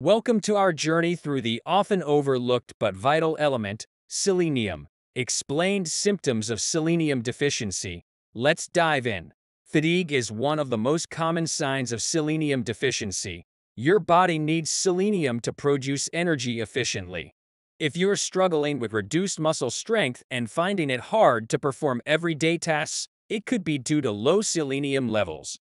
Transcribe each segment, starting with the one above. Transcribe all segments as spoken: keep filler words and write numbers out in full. Welcome to our journey through the often overlooked but vital element, selenium. Explained symptoms of selenium deficiency. Let's dive in. Fatigue is one of the most common signs of selenium deficiency. Your body needs selenium to produce energy efficiently. If you're struggling with reduced muscle strength and finding it hard to perform everyday tasks, it could be due to low selenium levels.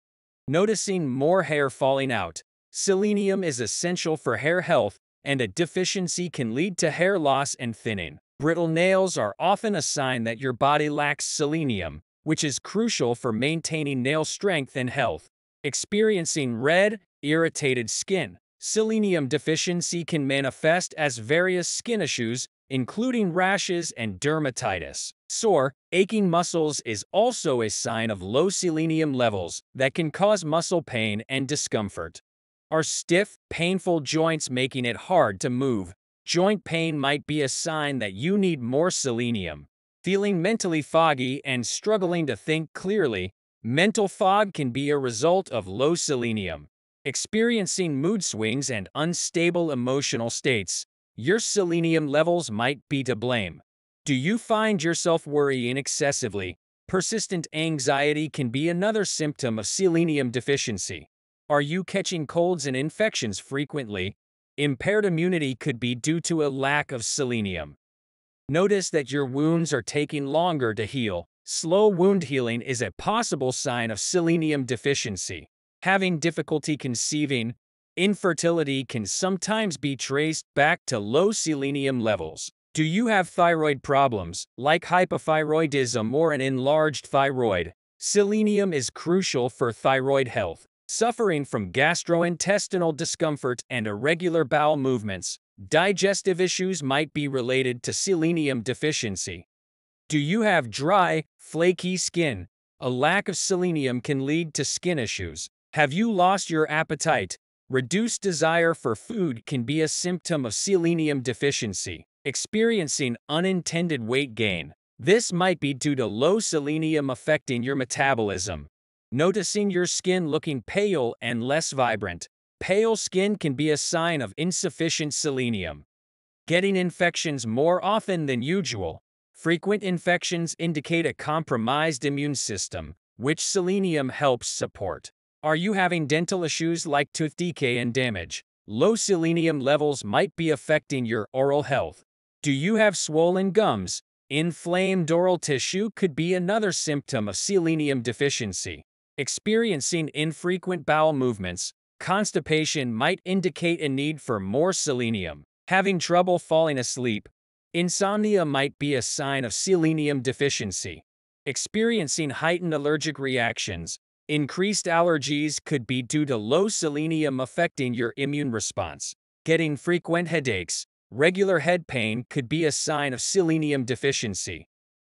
Noticing more hair falling out. Selenium is essential for hair health, and a deficiency can lead to hair loss and thinning. Brittle nails are often a sign that your body lacks selenium, which is crucial for maintaining nail strength and health. Experiencing red, irritated skin. Selenium deficiency can manifest as various skin issues, including rashes and dermatitis. Sore, aching muscles is also a sign of low selenium levels that can cause muscle pain and discomfort. Are stiff, painful joints making it hard to move? Joint pain might be a sign that you need more selenium. Feeling mentally foggy and struggling to think clearly. Mental fog can be a result of low selenium. Experiencing mood swings and unstable emotional states. Your selenium levels might be to blame. Do you find yourself worrying excessively? Persistent anxiety can be another symptom of selenium deficiency. Are you catching colds and infections frequently? Impaired immunity could be due to a lack of selenium. Notice that your wounds are taking longer to heal. Slow wound healing is a possible sign of selenium deficiency. Having difficulty conceiving, infertility can sometimes be traced back to low selenium levels. Do you have thyroid problems, like hypothyroidism or an enlarged thyroid? Selenium is crucial for thyroid health. Suffering from gastrointestinal discomfort and irregular bowel movements, digestive issues might be related to selenium deficiency. Do you have dry, flaky skin? A lack of selenium can lead to skin issues. Have you lost your appetite? Reduced desire for food can be a symptom of selenium deficiency. Experiencing unintended weight gain. This might be due to low selenium affecting your metabolism. Noticing your skin looking pale and less vibrant. Pale skin can be a sign of insufficient selenium. Getting infections more often than usual. Frequent infections indicate a compromised immune system, which selenium helps support. Are you having dental issues like tooth decay and damage? Low selenium levels might be affecting your oral health. Do you have swollen gums? Inflamed oral tissue could be another symptom of selenium deficiency. Experiencing infrequent bowel movements, constipation might indicate a need for more selenium. Having trouble falling asleep, insomnia might be a sign of selenium deficiency. Experiencing heightened allergic reactions, increased allergies could be due to low selenium affecting your immune response. Getting frequent headaches, regular head pain could be a sign of selenium deficiency.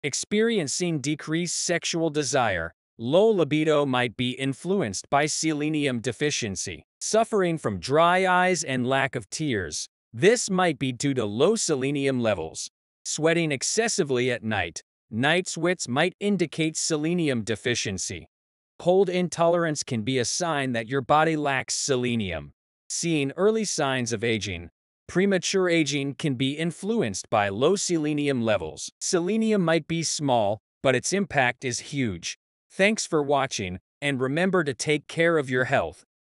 Experiencing decreased sexual desire, low libido might be influenced by selenium deficiency. Suffering from dry eyes and lack of tears. This might be due to low selenium levels. Sweating excessively at night. Night sweats might indicate selenium deficiency. Cold intolerance can be a sign that your body lacks selenium. Seeing early signs of aging. Premature aging can be influenced by low selenium levels. Selenium might be small, but its impact is huge. Thanks for watching, and remember to take care of your health.